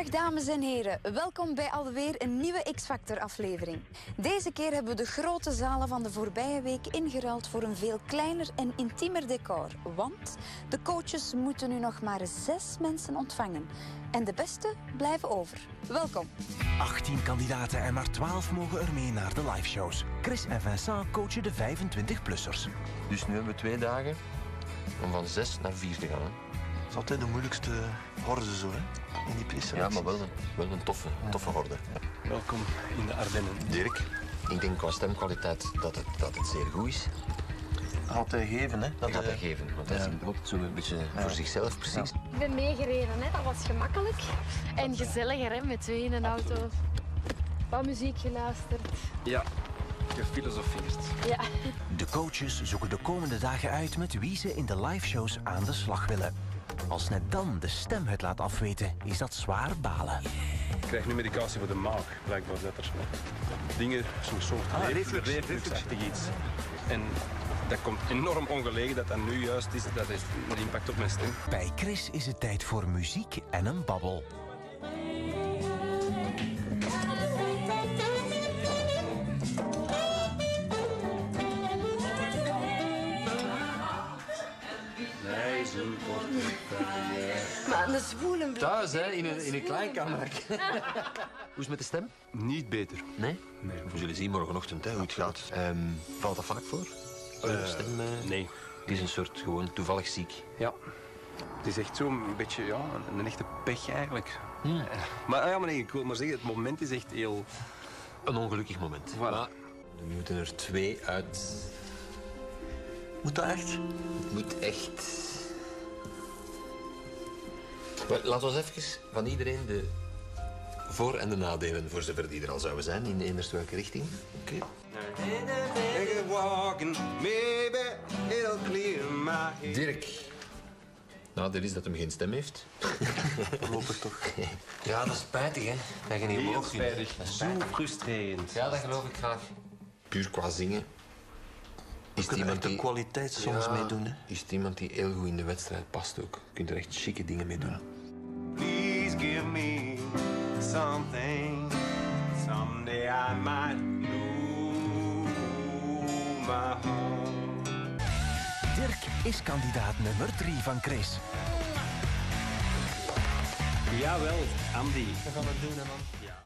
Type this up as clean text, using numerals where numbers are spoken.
Dag dames en heren, welkom bij alweer een nieuwe X-Factor aflevering. Deze keer hebben we de grote zalen van de voorbije week ingeruild voor een veel kleiner en intiemer decor. Want de coaches moeten nu nog maar 6 mensen ontvangen. En de beste blijven over. Welkom. 18 kandidaten en maar 12 mogen er mee naar de liveshows. Chris en Vincent coachen de 25-plussers. Dus nu hebben we 2 dagen om van 6 naar 4 te gaan. Hè? Dat is altijd de moeilijkste horde zo, hè? In die piste. Ja, maar wel een toffe horde. Ja. Welkom in de Ardennen. Dirk, ik denk qua stemkwaliteit dat het zeer goed is. Altijd geven, hè? Altijd geven, want hij loopt zo een beetje voor zichzelf, precies. Ja. Ik ben meegereden, hè? Dat was gemakkelijk. En gezelliger, hè? Met 2 in een auto. Wat muziek geluisterd. Ja. Gefilosofeerd. Ja. De coaches zoeken de komende dagen uit met wie ze in de liveshows aan de slag willen. Als net dan de stem het laat afweten, is dat zwaar balen. Ik krijg nu medicatie voor de maag, blijkbaar letters. Dingen, zo'n soort refluxachtig iets. En dat komt enorm ongelegen dat dat nu juist is. Dat heeft een impact op mijn stem. Bij Chris is het tijd voor muziek en een babbel. Maar aan de zwoelen... Thuis, hè, in een klein kamertje. Hoe is het met de stem? Niet beter. Nee? We zullen zien morgenochtend, hè, hoe het gaat. Valt dat vaak voor? Stem? Nee. Het is een soort gewoon toevallig ziek. Ja. Het is echt zo'n beetje, ja, een echte pech eigenlijk. Maar nee, ik wil maar zeggen, het moment is echt heel... Een ongelukkig moment. Voilà. Maar we moeten er 2 uit... Moet dat echt? Het moet echt... Laten we even van iedereen de voor- en de nadelen, voor zover die er al zouden zijn, in de inderste welke richting. Oké. Okay. Dirk. Nadeel is dat hem geen stem heeft. Voorlopig toch. Ja, dat is spijtig, hè. Dat je niet omhoog kunt. Dat is zo frustrerend. Ja, dat geloof ik graag. Puur qua zingen. Je kunt er echt de kwaliteit soms mee doen. Hè? Is het iemand die heel goed in de wedstrijd past ook. Je kunt er echt chique dingen mee doen. Please give me something. Someday I might know my home. Dirk is kandidaat nummer 3 van Chris. Jawel, Andy. We gaan het doen, hè, man. Ja.